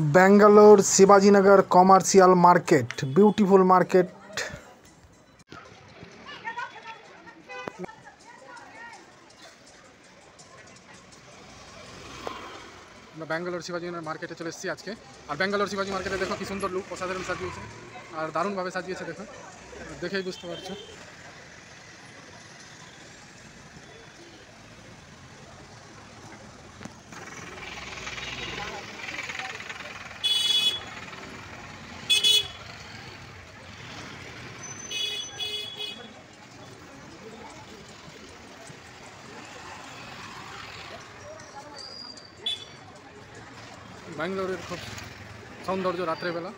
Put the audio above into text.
Bangalore Shivaji Nagar commercial market, beautiful market. Bangalore Shivaji Nagar मार्केटे चले आज के और बेंगलोर शिवाजी मार्केटे देखो कि सुंदर लुक असाधारण सजिए और दारुण भाव सजिए देखो देखे बुझते पारछो। बेंगलोर खूब सौंदर्य रात्रे बेला।